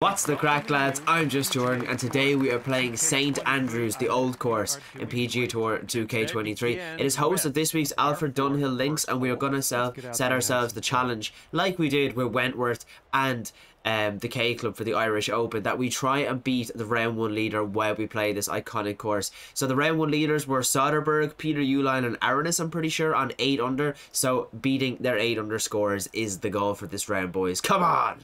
What's the crack, lads? I'm Just Jordan, and today we are playing St Andrews, the Old Course, in PGA Tour 2K23. It is host of this week's Alfred Dunhill Links, and we are going to set ourselves the challenge, like we did with Wentworth and the K-Club for the Irish Open, that we try and beat the round one leader while we play this iconic course. So the round one leaders were Soderberg, Peter Uihlein and Arnaus, I'm pretty sure, on 8-under. So beating their 8-under scores is the goal for this round, boys. Come on!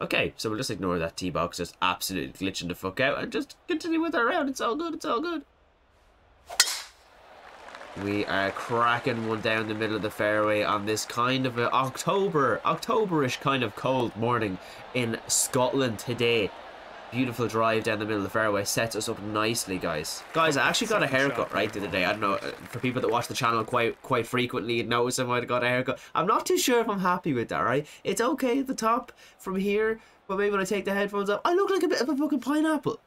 Okay, so we'll just ignore that tee box just absolutely glitching the fuck out and just continue with our round. It's all good, it's all good. We are cracking one down the middle of the fairway on this kind of a Octoberish kind of cold morning in Scotland today. Beautiful drive down the middle of the fairway. Sets us up nicely, guys. Guys, I actually got a haircut right the other day. I don't know, for people that watch the channel quite frequently, you'd notice I might have got a haircut. I'm not too sure if I'm happy with that, right? It's okay at the top from here, but maybe when I take the headphones off, I look like a bit of a fucking pineapple.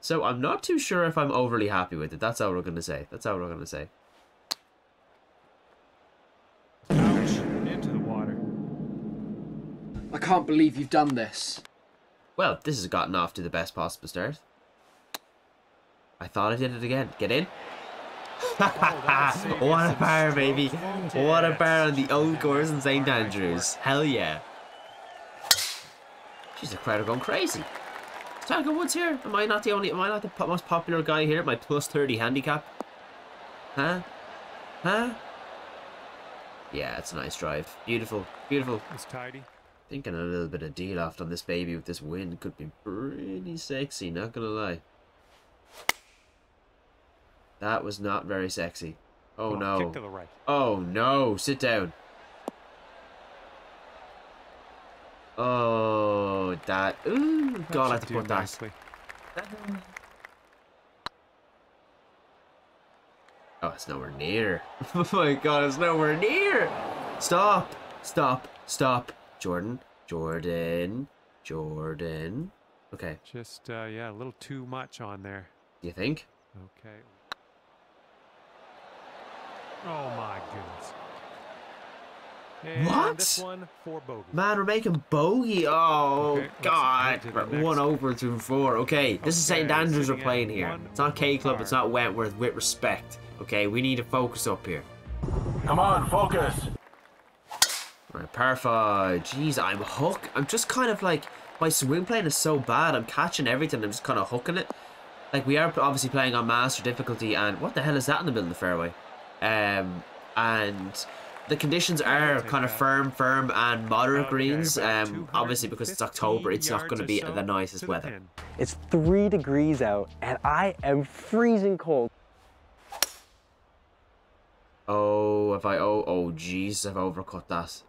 So I'm not too sure if I'm overly happy with it. That's all we're going to say. That's all we're going to say. Ouch. Into the water. I can't believe you've done this. Well, this has gotten off to the best possible start. I thought I did it again. Get in. What a par, baby. What a par on the Old Course in St. Andrews. Hell yeah. Jeez, the crowd are going crazy. Tiger Woods here. Am I not the most popular guy here at my plus 30 handicap? Huh? Huh? Yeah, it's a nice drive. Beautiful. Beautiful. It's tidy. Thinking a little bit of deal off on this baby with this wind could be pretty sexy, not gonna lie. That was not very sexy. Oh no. Kick to the right. Oh no, sit down. Oh, that. Ooh, God, I have to put that. Oh, it's nowhere near. Oh my God, it's nowhere near. Stop, stop, stop. Jordan. Okay. Just, yeah, a little too much on there. You think? Okay. Oh, my goodness. And what? This one for bogey. Man, we're making bogey. Oh, okay, God. We're one over through four. Okay, this is St. Andrews we're playing here. It's not K-Club. It's not Wentworth. With respect. Okay, we need to focus up here. Come on, focus. Right, par five. Jeez, I'm hooked. I'm just kind of like, my swing plane is so bad. I'm catching everything. I'm just kind of hooking it. Like, we are obviously playing on master difficulty, and what the hell is that in the middle of the fairway? And the conditions are kind of firm and moderate greens. Obviously, because it's October, it's not going to be the nicest weather. It's 3 degrees out, and I am freezing cold. Oh, if I oh jeez, I've overcut that.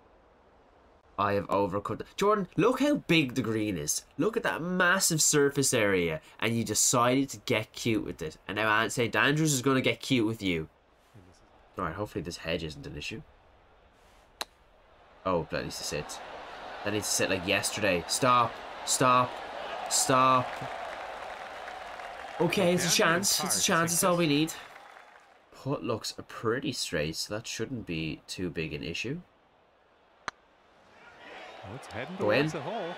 I have overcut. Jordan, look how big the green is. Look at that massive surface area, and you decided to get cute with it. And now I'd say St Andrews is going to get cute with you. All right, hopefully this hedge isn't an issue. Oh, that needs to sit. That needs to sit like yesterday. Stop, stop, stop. Okay, it's a chance. It's a chance. It's all we need. Putt looks pretty straight, so that shouldn't be too big an issue. It's heading towards the hole.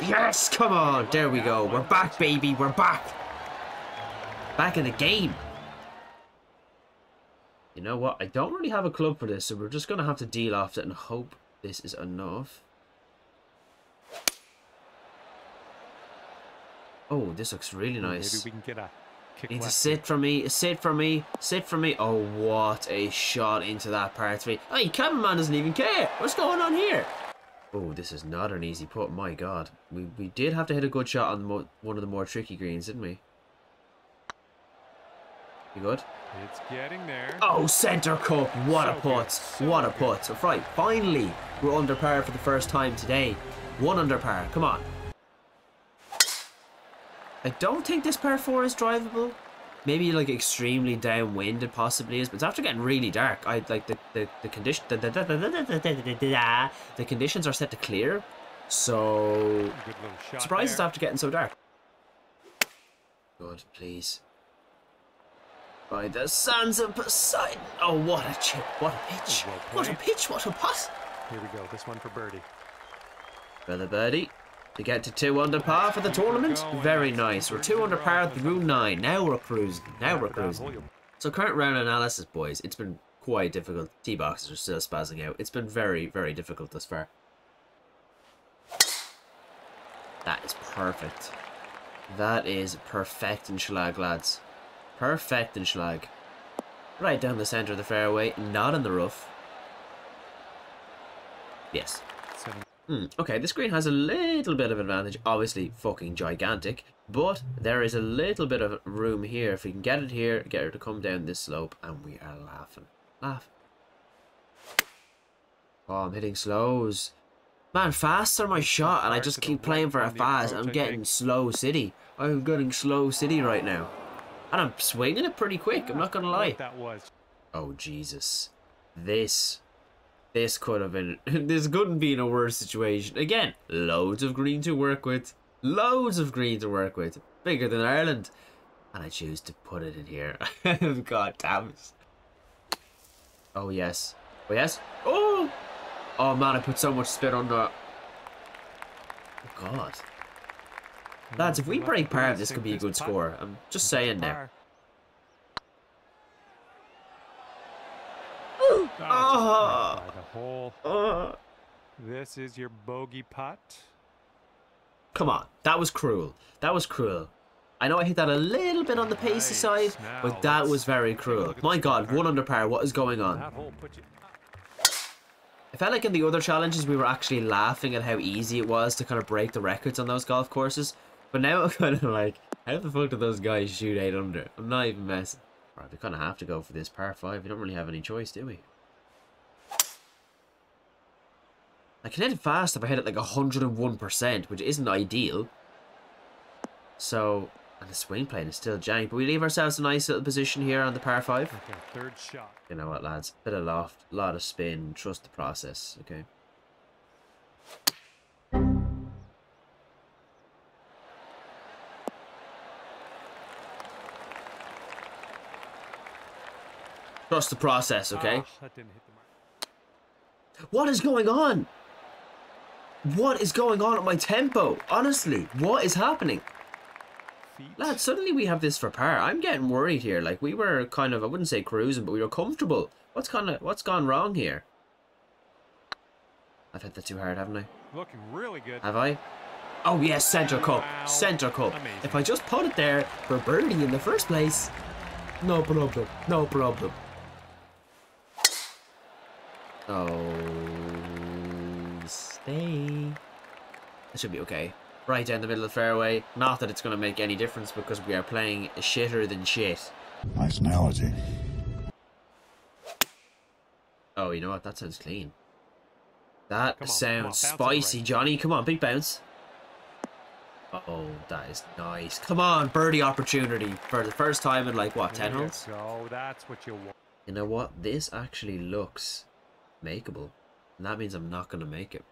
Yes, come on. There we go. We're back, baby. We're back. Back in the game. You know what? I don't really have a club for this, so we're just going to have to deal off it and hope this is enough. Oh, this looks really nice. Maybe we can get a kick. Need to sit from me. Sit from me. Sit from me. Oh, what a shot into that par three. Hey, cameraman doesn't even care. What's going on here? Oh, this is not an easy putt. My God. We did have to hit a good shot on one of the more tricky greens, didn't we? You good? It's getting there. Oh, center cup. What a putt. What a putt. Right, finally, we're under par for the first time today. 1 under par. Come on. I don't think this par 4 is drivable. Maybe like extremely downwind it possibly is, but it's after getting really dark. I like the condition. The conditions are set to clear, so surprised it's after getting so dark. Good, please. By the sands of Poseidon. Oh, what a chip! What a pitch! What a pitch! What a putt! Here we go. This one for birdie. Better birdie. to get to 2 under par for the tournament. Very nice. We're 2 under par through 9. Now we're cruising. Now we're cruising. So current round analysis, boys. It's been quite difficult. Tee boxes are still spazzing out. It's been very, very difficult thus far. That is perfect. That is perfect in schlag, lads. Perfect in schlag. Right down the centre of the fairway, not in the rough. Yes. Okay, this green has a little bit of advantage. Obviously, fucking gigantic. But there is a little bit of room here. If we can get it here, get her to come down this slope, and we are laughing. Laugh. Oh, I'm hitting slows. Man, fasts are my shot, and I just keep playing for a fast. I'm getting slow city. I'm getting slow city right now. And I'm swinging it pretty quick, I'm not going to lie. Oh, Jesus. This could have been... This couldn't be in a worse situation. Again, loads of green to work with. Loads of green to work with. Bigger than Ireland. And I choose to put it in here. God damn it. Oh, yes. Oh, yes. Oh! Oh, man, I put so much spin on that. Oh, God. Lads, if we break par, this could be a good score. I'm just saying now. Oh. This is your bogey putt. Come on, that was cruel. That was cruel. I know I hit that a little bit on the pacey side, but that was very cruel. My God, 1 under par. What is going on? I felt like in the other challenges we were actually laughing at how easy it was to kind of break the records on those golf courses. But now I'm kind of like, how the fuck did those guys shoot 8 under? I'm not even messing. Right, we kind of have to go for this par 5. We don't really have any choice, do we? I can hit it fast if I hit it like 101%, which isn't ideal. So, and the swing plane is still jank. But we leave ourselves a nice little position here on the par 5. Okay, third shot. You know what, lads? Bit of loft, a lot of spin. Trust the process, okay? Trust the process, okay? Oh, that didn't hit the mark. What is going on? What is going on at my tempo? Honestly, what is happening? Lad, suddenly we have this for par. I'm getting worried here. Like, we were kind of, I wouldn't say cruising, but we were comfortable. What's gone wrong here? I've hit that too hard, haven't I? Looking really good. Have I? Oh yes, centre cup. Centre cup. Amazing. If I just put it there for birdie in the first place, no problem. No problem. Oh, stay. That should be okay. Right down the middle of the fairway. Not that it's going to make any difference because we are playing shitter than shit. Nice analogy. Oh, you know what? That sounds clean. That sounds spicy, Johnny. Come on, big bounce. Uh-oh, that is nice. Come on, birdie opportunity for the first time in like, what, 10 holes? That's what you want. You know what? This actually looks makeable. And that means I'm not going to make it.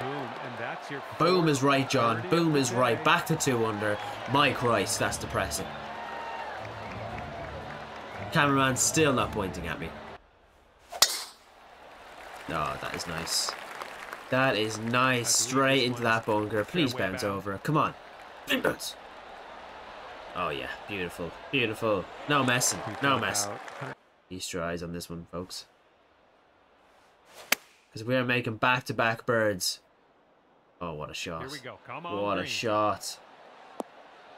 Boom, and that's your boom is right, John. Boom is right. Back to 2 under. My Christ, that's depressing. Cameraman's still not pointing at me. Oh, that is nice. That is nice. Straight into that bunker. Please bounce over. Come on. Big bounce. Oh, yeah. Beautiful. Beautiful. No messing. No messing. Feast your eyes on this one, folks. Because we are making back-to-back birds. Oh, what a shot. Here we go. Come on, what a shot.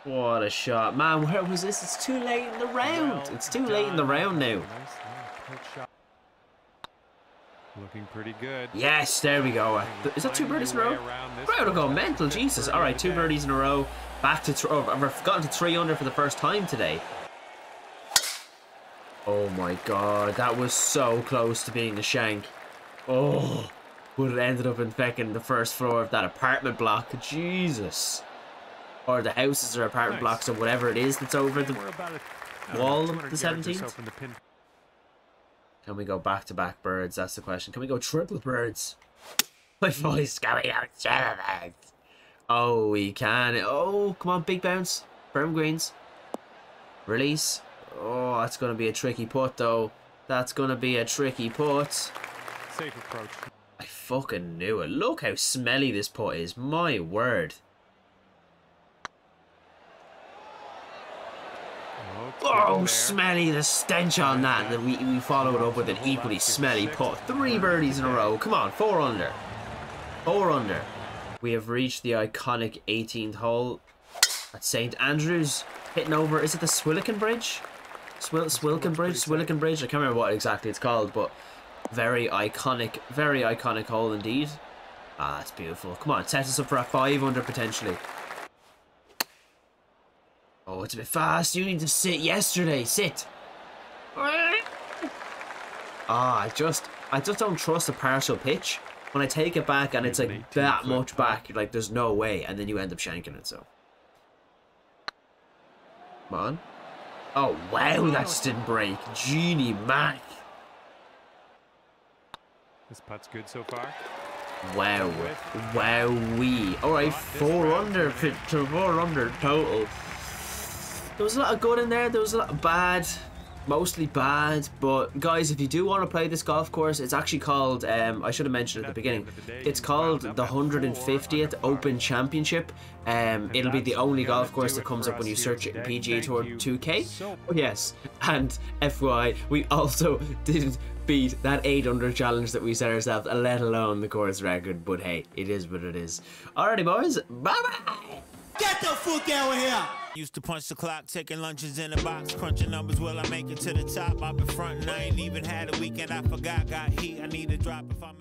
What a shot. Man, where was this? It's too late in the round. It's too late in the round now. Looking pretty good. Yes, there we go. Is that 2 birdies in a row? Crowd have gone mental, Jesus. All right, 2 birdies in a row. Back to... I've gotten to 3 under for the first time today. Oh, my God. That was so close to being a shank. Oh, would it ended up in fucking the first floor of that apartment block. Jesus. Or the houses or apartment blocks or whatever it is that's over the wall of the 17th. Can we go back-to-back birds? That's the question. Can we go triple birds? My voice coming out of that. Oh, we can. Oh, come on, big bounce. Firm greens. Release. Oh, that's going to be a tricky putt, though. That's going to be a tricky putt. Safe approach. I fucking knew it. Look how smelly this putt is. My word. Oh, smelly, the stench on that. And then we followed up with an equally smelly putt. Three birdies in a row. Come on, 4 under. 4 under. We have reached the iconic 18th hole at St Andrews. Hitting over, is it the Swilcan Bridge? Swilcan Bridge? I can't remember what exactly it's called, but very iconic hole indeed. Ah, that's beautiful. Come on, set us up for a 5 under potentially. Oh, it's a bit fast. You need to sit yesterday. Sit. Ah, I just don't trust a partial pitch. When I take it back and it's like that much back, you're like, there's no way, and then you end up shanking it, so. Come on. Oh, wow, that just didn't break. Genie Mac. This putt's good so far. Wow. Wowee. Alright, 4 under, 4 under total. There was a lot of good in there. There was a lot of bad, mostly bad. But guys, if you do want to play this golf course, it's actually called, I should have mentioned at the beginning, it's called the 150th Open Championship. It'll be the only golf course that comes up when you search it in PGA Tour 2K. Oh, yes, and FYI, we also didn't beat that 8 under challenge that we set ourselves, let alone the course record. But hey, it is what it is. Alrighty, boys, bye-bye. Get the fuck out of here. Used to punch the clock, taking lunches in a box, crunching numbers, will I make it to the top? I've been frontin', I ain't even had a weekend, I forgot, got heat, I need a drop if I'm